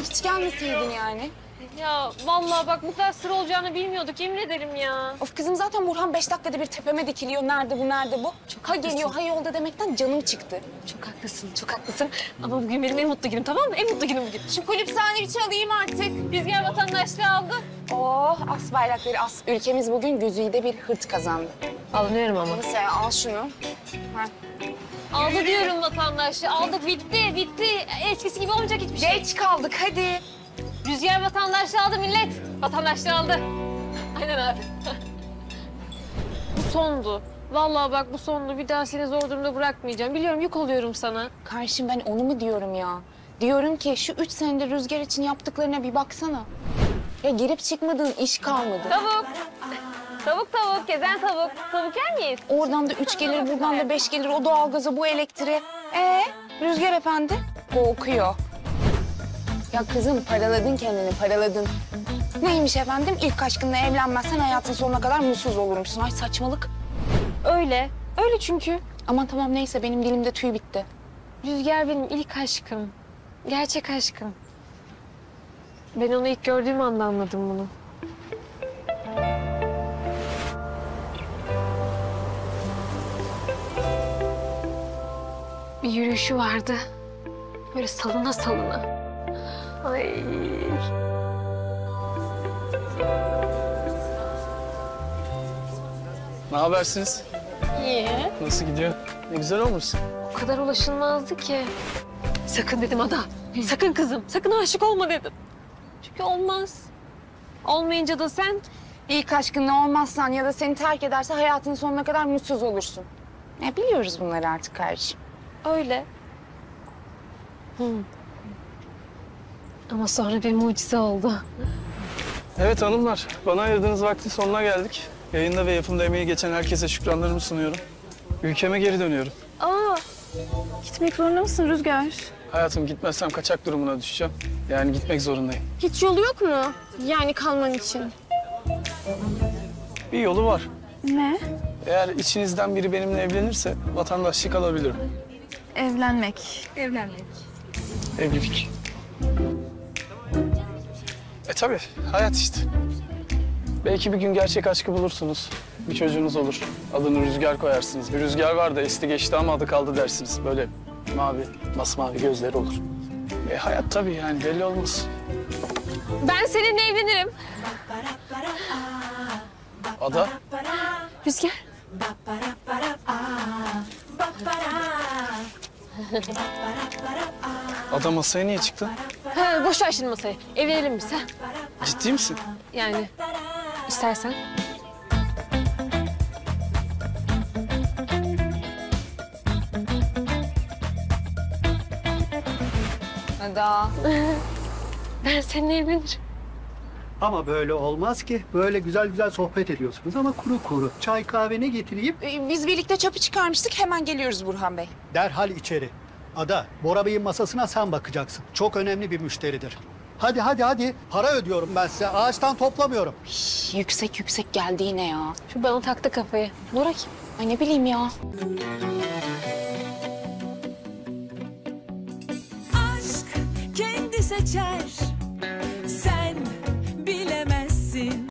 Hiç gelmeseydin yani. Ya vallahi bak bu kadar sır olacağını bilmiyorduk, yemin ederim ya. Of kızım, zaten Burhan 5 dakikada bir tepeme dikiliyor. Nerede bu, nerede bu? Çok ha geliyor, ha yolda demekten canım çıktı. Çok haklısın, çok haklısın. Ama bugün benim en mutlu günüm, tamam mı? En mutlu günüm bugün. Şu kulüp sahne bir çalayım artık. Rüzgar vatandaşlığı aldı. Oh, as bayrakları as. Ülkemiz bugün güzide bir hırt kazandı. Alınıyorum ama. Neyse al şunu. Ha. Aldı diyorum vatandaşlığı, aldık. Bitti, bitti. Eskisi gibi olmayacak hiçbir şey. Geç kaldık, hadi. Rüzgar vatandaşlığı aldı millet. Vatandaşlığı aldı. Aynen abi. Bu sondu. Vallahi bak bu sondu. Bir daha seni zor durumda bırakmayacağım. Biliyorum, yük oluyorum sana. Karşım, ben onu mu diyorum ya? Diyorum ki şu 3 senede Rüzgar için yaptıklarına bir baksana. Ya girip çıkmadığın iş kalmadı. Tavuk. Tavuk tavuk, gezen tavuk. Tavuk yer miyiz? Oradan da 3 gelir, buradan da 5 gelir. O doğalgazı, bu elektriği. Rüzgar efendi korkuyor. Ya kızım, paraladın kendini, paraladın. Neymiş efendim? İlk aşkınla evlenmezsen hayatın sonuna kadar mutsuz olurmuşsun. Ay saçmalık. Öyle, öyle çünkü. Aman tamam neyse, benim dilimde tüy bitti. Rüzgar benim ilk aşkım, gerçek aşkım. Ben onu ilk gördüğüm anda anladım bunu. Bir yürüyüşü vardı, böyle salına salına. Ay. Ne habersiniz? İyi. Nasıl gidiyor? Ne güzel olmuşsun. O kadar ulaşılmazdı ki. Sakın dedim Ada. Sakın kızım. Sakın aşık olma dedim. Çünkü olmaz. Olmayınca da sen ilk aşkınla olmazsan ya da seni terk ederse hayatın sonuna kadar mutsuz olursun. Ya biliyoruz bunları artık kardeşim. Öyle. Hı. Ama sonra bir mucize oldu. Evet hanımlar, bana ayırdığınız vaktin sonuna geldik. Yayında ve yapımda emeği geçen herkese şükranlarımı sunuyorum. Ülkeme geri dönüyorum. Aa, gitmek zorunda mısın Rüzgar? Hayatım, gitmezsem kaçak durumuna düşeceğim. Yani gitmek zorundayım. Hiç yolu yok mu? Yani kalman için. Bir yolu var. Ne? Eğer içinizden biri benimle evlenirse vatandaşlık alabilirim. Evlenmek. Evlenmek. Evlilik. Tabii, hayat işte. Belki bir gün gerçek aşkı bulursunuz. Bir çocuğunuz olur. Adını Rüzgar koyarsınız. Bir rüzgar var da esti geçti ama adı kaldı dersiniz. Böyle mavi, masmavi gözleri olur. Hayat tabii yani, belli olmaz. Ben seninle evlenirim. Ada? Rüzgar. Ada masaya niye çıktı? Ha, boş ver şimdi masayı. Evlenelim biz ha. Ciddi misin? Yani istersen. Ada. Ben seninle evlenirim. Ama böyle olmaz ki. Böyle güzel güzel sohbet ediyorsunuz ama kuru kuru. Çay kahve ne getireyim? Biz birlikte çöpü çıkarmıştık. Hemen geliyoruz Burhan Bey. Derhal içeri. Ada, Bora Bey'in masasına sen bakacaksın. Çok önemli bir müşteridir. Hadi, hadi, hadi. Para ödüyorum ben size. Ağaçtan toplamıyorum. Şişt, yüksek yüksek geldi yine ya. Şu bana taktı kafayı. Bora kim? Ay ne bileyim ya. Aşk kendi seçer.